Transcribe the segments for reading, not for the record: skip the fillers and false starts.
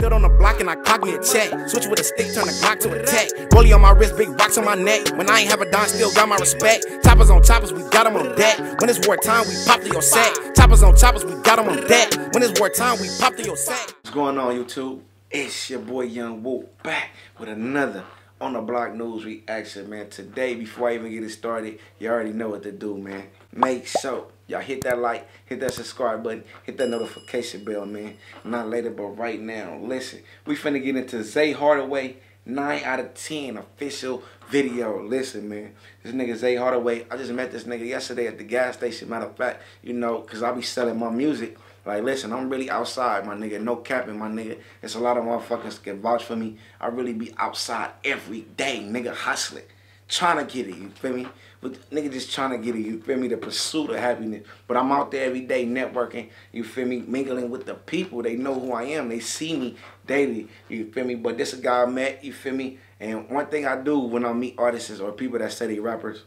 Stood on the block and I clocked me a check. Switch with a stick, turn the Glock to a tech. Rollie on my wrist, big rocks on my neck. When I ain't have a dime, still got my respect. Choppers on choppers, we got them on deck. When it's war time, we pop to your sack. Choppers on choppers, we got them on deck. When it's war time, we pop to your sack. What's going on, YouTube? It's your boy Yung Woo back with another On the Block News reaction, man. Today, before I even get it started, you already know what to do, man. Make sure y'all hit that like, hit that subscribe button, hit that notification bell, man. Not later, but right now. Listen, we finna get into Zay Hardaway 9 out of 10 official video. Listen, man, this nigga Zay Hardaway, I just met this nigga yesterday at the gas station. Matter of fact, you know, because I be selling my music. Like, listen, I'm really outside, my nigga. No capping, my nigga. It's a lot of motherfuckers can vouch for me. I really be outside every day, nigga, hustling. Trying to get it, you feel me? But nigga just trying to get it, you feel me? The pursuit of happiness. But I'm out there every day networking, you feel me? Mingling with the people. They know who I am. They see me daily, you feel me? But this a guy I met, you feel me? And one thing I do when I meet artists or people that say they rappers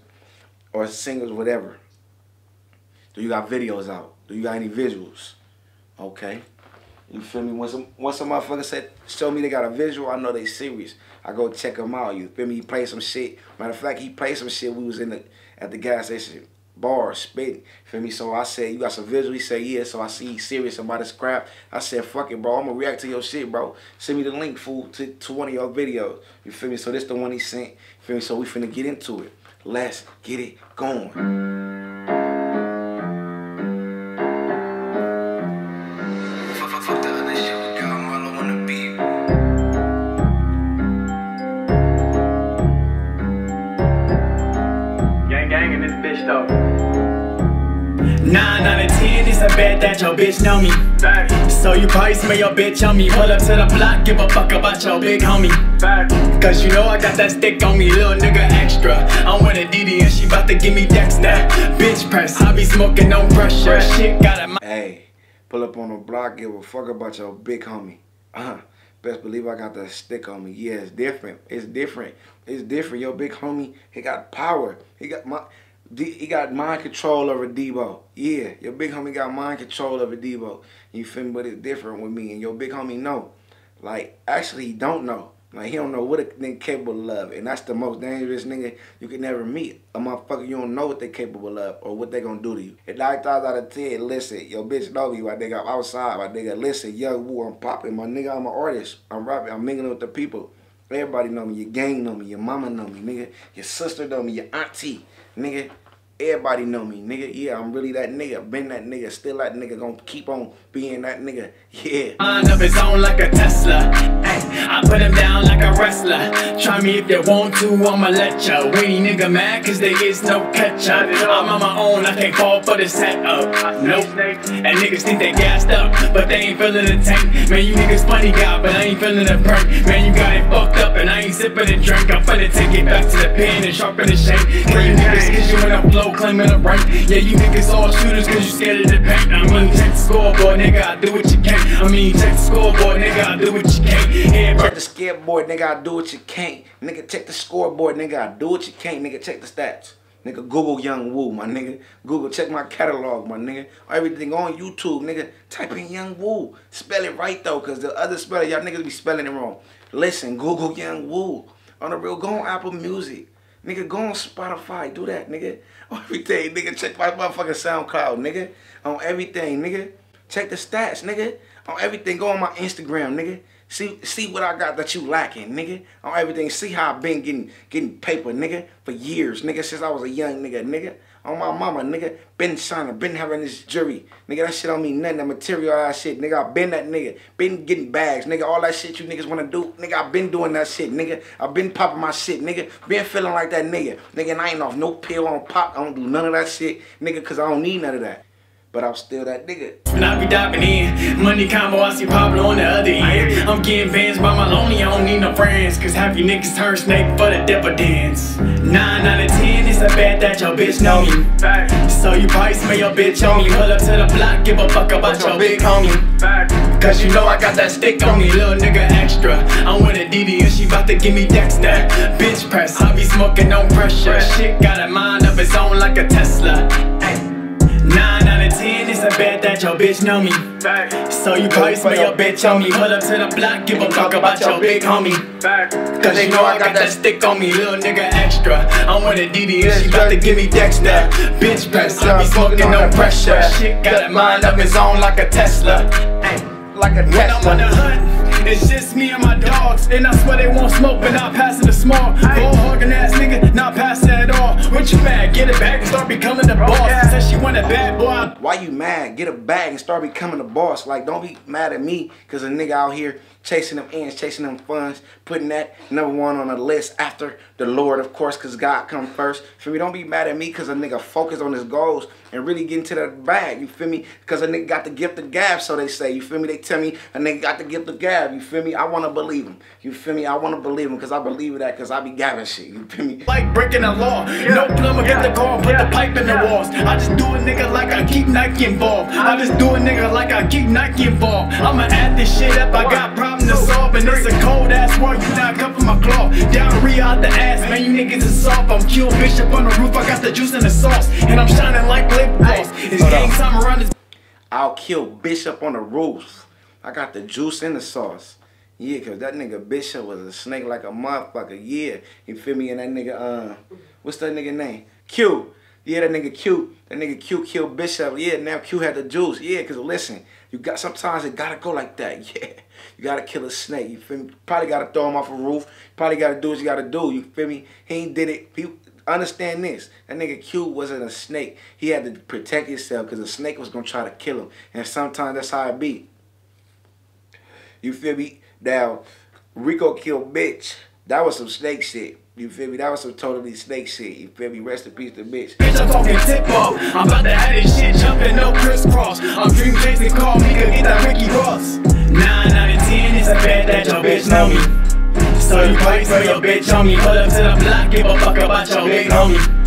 or singers, whatever. Do you got videos out? Do you got any visuals? Okay. You feel me? Once a motherfucker said, show me they got a visual, I know they serious. I go check them out, you feel me? He played some shit. Matter of fact, he played some shit. We was at the gas station bar spitting. Feel me? So I said, you got some visual? He said, yeah. So I see he's serious about his crap. I said, fuck it, bro. I'm gonna react to your shit, bro. Send me the link, fool, to one of your videos. You feel me? So this the one he sent. You feel me? So we finna get into it. Let's get it going. Though. 9 out of 10, it's a bet that your bitch know me. Back. So you probably smell your bitch on me. Pull up to the block, give a fuck about your big homie. Back. Cause you know I got that stick on me, little nigga extra. I'm with a DD and she bout to give me Dex now. Bitch press, I be smoking no pressure. Shit got a hey, pull up on the block, give a fuck about your big homie. Best believe I got that stick on me. Yeah, it's different. It's different. It's different. Your big homie, he got power. He got mind control over Debo. Yeah, your big homie got mind control over Debo. You feel me? But it's different with me. And your big homie know. Like, actually, he don't know. Like, he don't know what a nigga capable of. And that's the most dangerous nigga you can ever meet. A motherfucker, you don't know what they capable of or what they gonna do to you. At 9 times out of 10, listen, your bitch know you. My nigga, I'm outside. My nigga, listen, Yung Woo, I'm popping. My nigga, I'm an artist. I'm rapping. I'm mingling with the people. Everybody know me. Your gang know me. Your mama know me, nigga. Your sister know me. Your auntie, nigga. Everybody know me, nigga. Yeah, I'm really that nigga. Been that nigga, still that nigga. Gonna keep on being that nigga. Yeah. Mind up his own like a Tesla. Ay, I put him down like a wrestler. Try me if you want to, I'ma let ya. Weenie nigga mad cause there is no catch up. I'm on my own, I can't call for the set up. Nope. And niggas think they gassed up, but they ain't feeling the tank. Man, you niggas funny guy, but I ain't feeling the prank. Man, you got it fucked up and I ain't sipping the drink. I'm finna take it back to the pen and sharpen the shape. Can you niggas kiss you when I blow? Claiming a right, yeah, you niggas all shooters cause you scared of the paint. I mean, check the scoreboard, nigga, I do what you can. I mean, check the scoreboard, nigga, I do what you can. Yeah, check the scoreboard, nigga, I do what you can't. Nigga, check the scoreboard, nigga, I do what you can't. Nigga, check the stats. Nigga, Google Yung Woo, my nigga. Google, check my catalog, my nigga. Everything on YouTube, nigga. Type in Yung Woo. Spell it right though, cause the other speller, y'all niggas be spelling it wrong. Listen, Google Yung Woo. On the real, go on Apple Music. Nigga, go on Spotify, do that, nigga. On everything, nigga, check my motherfucking SoundCloud, nigga. On everything, nigga. Check the stats, nigga. On everything, go on my Instagram, nigga. See what I got that you lacking, nigga. On everything, see how I've been getting paper, nigga, for years, nigga, since I was a young nigga, nigga. On my mama, nigga, been signing, been having this jury. Nigga, that shit don't mean nothing, that material ass shit. Nigga, I been that nigga, been getting bags, nigga, all that shit you niggas wanna do. Nigga, I been doing that shit, nigga. I been popping my shit, nigga. Been feeling like that nigga. Nigga, and I ain't off no pill, I don't pop, I don't do none of that shit, nigga, cause I don't need none of that. But I'm still that nigga. When I be diving in, money combo, I see Pablo on the other end. I'm getting bands by my lonely, I don't need no friends. Cause half you niggas turn snake for the dividends. 9 out of 10, it's a bet that your bitch know me. Back. So you probably smell your bitch on me. Pull up to the block, give a fuck about your big homie. Back. Cause you know I got that stick on me, little nigga extra. I'm with a DD and she bout to give me Dex now. Bitch press, I be smoking no pressure. Shit got a mind of its own like a Tesla. Ay. 9 out of 10, it's a bet that your bitch know me. So you probably spend your bitch on me. Pull up to the block, give a fuck about your big homie. Cause they know I got that stick on me. Little nigga extra, I want a DD and she about to give me Dexter. Bitch press, I be smoking no pressure. Shit got a mind of his own like a Tesla. Like a Tesla. It's just me and my dogs, and I swear they won't smoke, but not passing the small. Old hogging ass nigga, not passing at all. What you mad? Get a bag and start becoming the boss. She said she want a bad boy. Why you mad? Get a bag and start becoming the boss. Like, don't be mad at me, cause a nigga out here chasing them ends, chasing them funds, putting that #1 on the list after the Lord, of course, cause God come first. Feel me? Don't be mad at me, cause a nigga focus on his goals and really get into that bag. You feel me? Cause a nigga got the gift of gab, so they say. You feel me? They tell me a nigga got the gift of gab. You feel me? I want to believe him. You feel me? I want to believe him because I believe that because I be gabbing shit. You feel me? Like breaking the law. No plumber get the car and put the pipe in the walls. I just do a nigga like I keep Nike involved. I just do a nigga like I keep Nike involved. I'ma add this shit up. I got problems to solve. And it's a cold ass world. You not come from my claw. Diarrhea out the ass. Man, you niggas is soft. I'm Kill Bishop on the roof. I got the juice and the sauce. And I'm shining like lip gloss. It's game time around this. I'll kill Bishop on the roof. I got the juice and the sauce. Yeah, cause that nigga Bishop was a snake like a motherfucker. Yeah, you feel me? And that nigga, what's that nigga name? Q. Yeah, that nigga Q. That nigga Q killed Bishop. Yeah, now Q had the juice. Yeah, cause listen, you got sometimes it gotta go like that. Yeah, you gotta kill a snake. You feel me? Probably gotta throw him off a roof. Probably gotta do what you gotta do. You feel me? He ain't did it. He, understand this, that nigga Q wasn't a snake. He had to protect himself cause a snake was gonna try to kill him. And sometimes that's how it be. You feel me? Now, Rico killed bitch. That was some snake shit. You feel me? That was some totally snake shit. You feel me? Rest in peace to bitch. Bitch, I'm talking tip off. I'm about to add this shit, jumping no crisscross. I'm dream chasing, call me, could get that Ricky Ross. 9 out of 10, it's a bet that your bitch know me. So you probably throw your bitch on me. Pull up to the block, give a fuck about your big homie.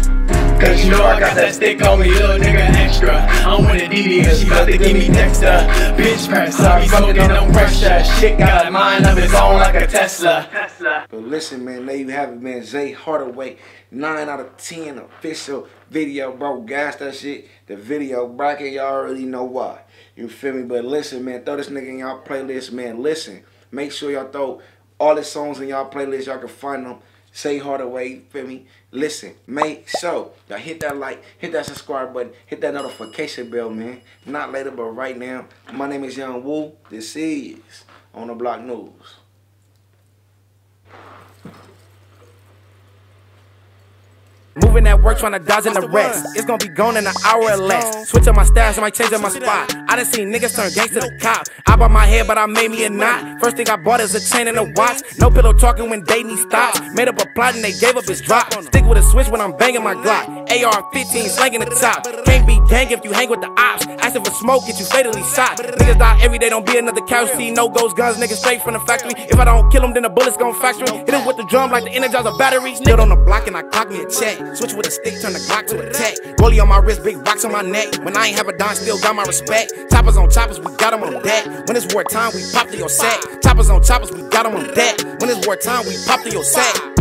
Cause you know I got that stick on me, little nigga extra. I want a DD and she about to give me Dexter. Bitch press, I be smoking no pressure. Shit got a mind of its own like a Tesla. But listen man, there you have it man, Zay Hardaway. 9 out of 10 official video, bro. Gas that shit. The video bracket, y'all already know why. You feel me? But listen man, throw this nigga in y'all playlist man. Listen, make sure y'all throw all the songs in y'all playlist. Y'all can find them. Zay Hardaway, you feel me? Listen, mate, so y'all hit that like, hit that subscribe button, hit that notification bell, man. Not later, but right now. My name is Yung Woo. This is On The Block News. Moving at work, trying to dodge in the rest. It's gonna be gone in an hour or less. Switch up my stash, I might change up my spot. I done seen niggas turn gangsta to the cop. I bought my head, but I made me a knot. First thing I bought is a chain and a watch. No pillow talking when dating stops. Made up a plot and they gave up his drop. Stick with a switch when I'm banging my Glock. AR-15 slanging the top. Can't be gang if you hang with the ops. Asking for smoke, get you fatally shot. Niggas die every day, don't be another casualty. No ghost guns, niggas straight from the factory. If I don't kill them, then the bullets gon' factory. Hit him with the drum like the Energizer battery. Stood on the block and I clocked me a check. Switch with a stick, turn the Glock to a tech. Rollie on my wrist, big box on my neck. When I ain't have a dime, still got my respect. Choppers on choppers, we got them on deck. When it's war time, we pop to your sack. Choppers on choppers, we got them on deck. When it's war time, we pop to your sack.